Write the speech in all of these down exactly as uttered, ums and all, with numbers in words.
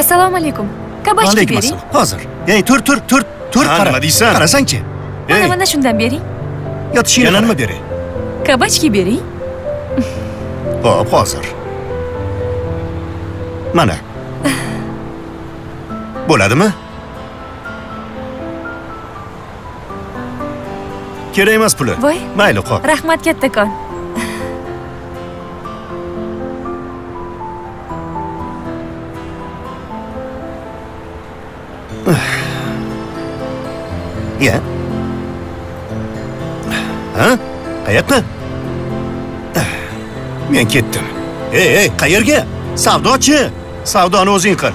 Assalomu alaykum. Kabashki bering. Hozir. Ey, tur tur tur tur qara. Nima deysan? Qarasang-chi. Ey, mana shundan bering. Yotishing yana nima bering? Kabashki bering. Xo'p, hozir. Mana. Bo'ladimi? Kerak emas puli. Mayli, qo'y. Rahmat kattakon. Ya. Ha? Qayerga? Men ketdim. Ey, ey, qayerga? Savdochi, savdoni o'zing qil.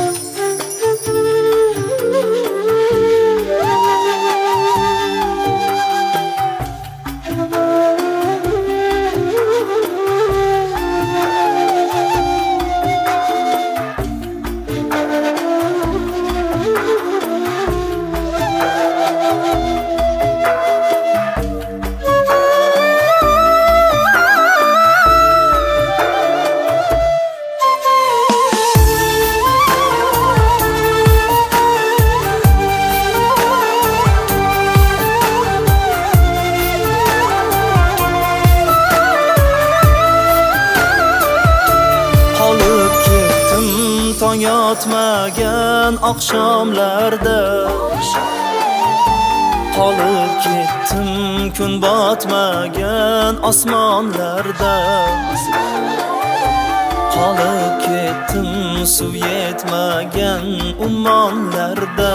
Akşamlarda kalıp gittim gün batmagan asmanlarda kalıp gittim suv yetmagan ummanlarda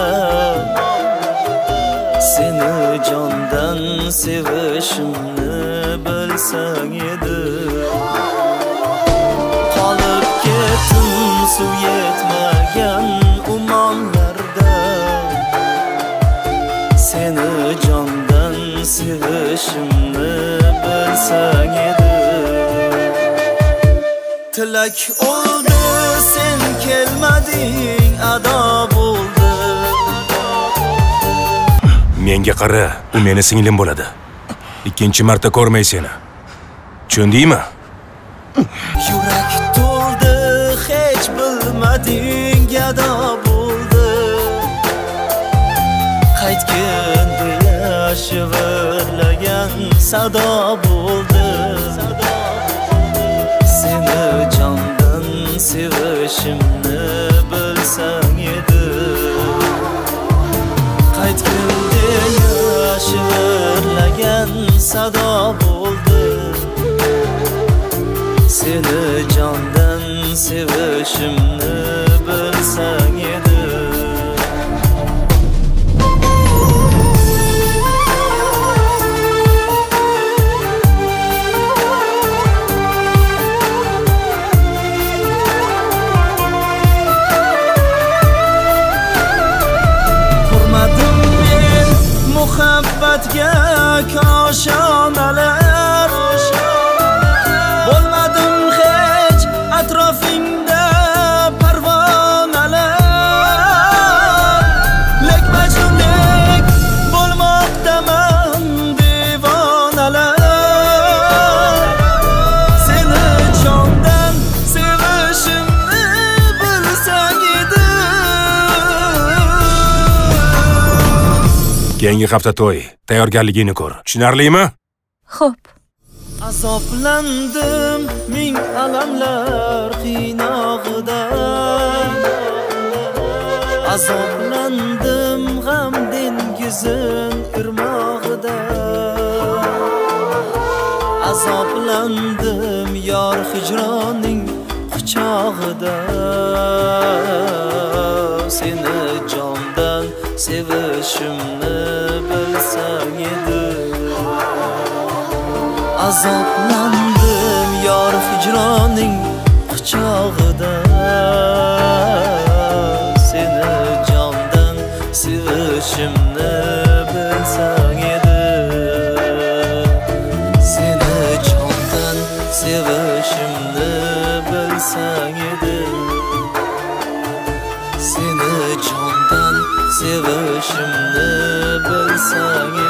seni candan sevişimni bilsang edi kalıp gittim suv yetmagan seni candan sevişimni bilsang edi Tilak oldu sen kelmading ado bo'ldi Menga qara, u meni singlim bo'ladi. Ikkinchi marta ko'rmay seni. Tushundingmi? Yurak to'ldi, hech bilmading ado bo'ldi. Qaytgan shivirlagan sado bo'ldi seni jondan sevishimni bilsang edi qaytganda shivirlagan sado bo'ldi seni jondan sevishimni bilsang edi Koşanalar Olmadım hiç Atrafında Parvanalar Lek mecnunlik Bulmaktaman Divanalar Seni candan Sevişimni Bilsang edi Yangi hafta to'y Tayyorgarligini ko'r. Tushunarlimi? Xo'p. Azoblandim ming alamlar qiynog'ida. Azoblandim g'am dengizin irmog'ida. Azoblandim yor hijroning quchog'ida. Seni jondan sevishimni bilsang edi azoblandim yor hijroning quchog'ida seni jondan Bilishimni bilsang edi, seni çoktan sevishimni bilsang edi, seni çoktan sevishimni bilsang edi.